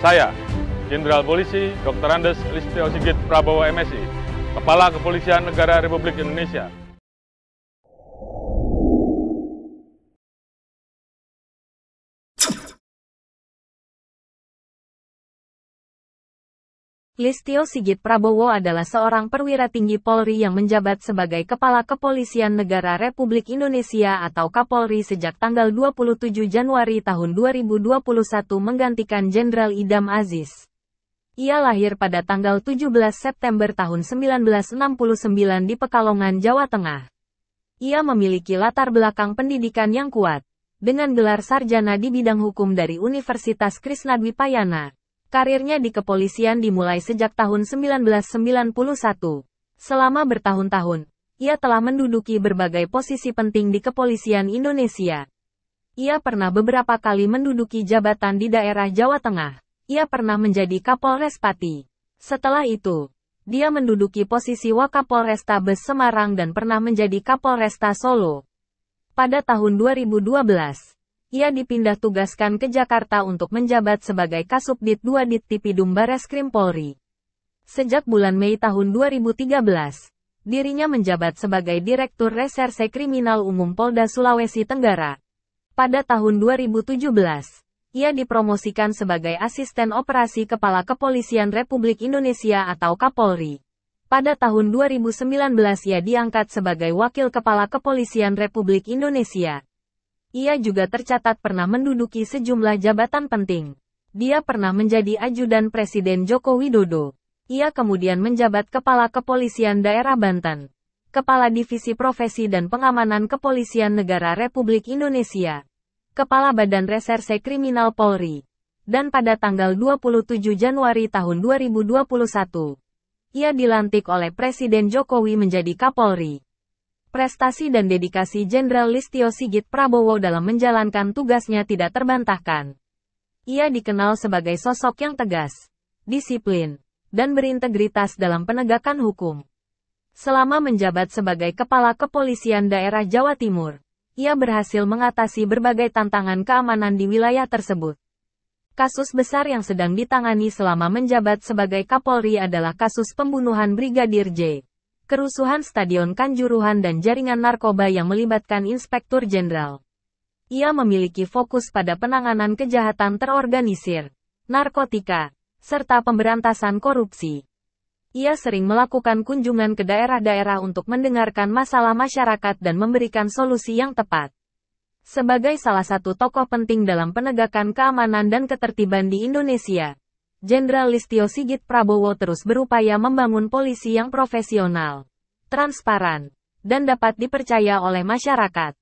Saya, Jenderal Polisi Dr. Andes Listyo Sigit Prabowo MSI, Kepala Kepolisian Negara Republik Indonesia. Listyo Sigit Prabowo adalah seorang perwira tinggi Polri yang menjabat sebagai Kepala Kepolisian Negara Republik Indonesia atau Kapolri sejak tanggal 27 Januari tahun 2021 menggantikan Jenderal Idham Azis. Ia lahir pada tanggal 17 September tahun 1969 di Pekalongan, Jawa Tengah. Ia memiliki latar belakang pendidikan yang kuat, dengan gelar sarjana di bidang hukum dari Universitas Krisnadwipayana. Karirnya di kepolisian dimulai sejak tahun 1991. Selama bertahun-tahun, ia telah menduduki berbagai posisi penting di kepolisian Indonesia. Ia pernah beberapa kali menduduki jabatan di daerah Jawa Tengah. Ia pernah menjadi Kapolres Pati. Setelah itu, dia menduduki posisi Wakapolrestabes Semarang dan pernah menjadi Kapolresta Solo. Pada tahun 2012, ia dipindah tugaskan ke Jakarta untuk menjabat sebagai Kasubdit 2 Ditipidum Bareskrim Polri. Sejak bulan Mei tahun 2013, dirinya menjabat sebagai Direktur Reserse Kriminal Umum Polda Sulawesi Tenggara. Pada tahun 2017, ia dipromosikan sebagai Asisten Operasi Kepala Kepolisian Republik Indonesia atau Kapolri. Pada tahun 2019 ia diangkat sebagai Wakil Kepala Kepolisian Republik Indonesia. Ia juga tercatat pernah menduduki sejumlah jabatan penting. Dia pernah menjadi ajudan Presiden Joko Widodo. Ia kemudian menjabat Kepala Kepolisian Daerah Banten, Kepala Divisi Profesi dan Pengamanan Kepolisian Negara Republik Indonesia, Kepala Badan Reserse Kriminal Polri. Dan pada tanggal 27 Januari tahun 2021, ia dilantik oleh Presiden Jokowi menjadi Kapolri. Prestasi dan dedikasi Jenderal Listyo Sigit Prabowo dalam menjalankan tugasnya tidak terbantahkan. Ia dikenal sebagai sosok yang tegas, disiplin, dan berintegritas dalam penegakan hukum. Selama menjabat sebagai Kepala Kepolisian Daerah Jawa Timur, ia berhasil mengatasi berbagai tantangan keamanan di wilayah tersebut. Kasus besar yang sedang ditangani selama menjabat sebagai Kapolri adalah kasus pembunuhan Brigadir J, kerusuhan Stadion Kanjuruhan dan jaringan narkoba yang melibatkan Inspektur Jenderal. Ia memiliki fokus pada penanganan kejahatan terorganisir, narkotika, serta pemberantasan korupsi. Ia sering melakukan kunjungan ke daerah-daerah untuk mendengarkan masalah masyarakat dan memberikan solusi yang tepat. Sebagai salah satu tokoh penting dalam penegakan keamanan dan ketertiban di Indonesia, Jenderal Listyo Sigit Prabowo terus berupaya membangun polisi yang profesional, transparan, dan dapat dipercaya oleh masyarakat.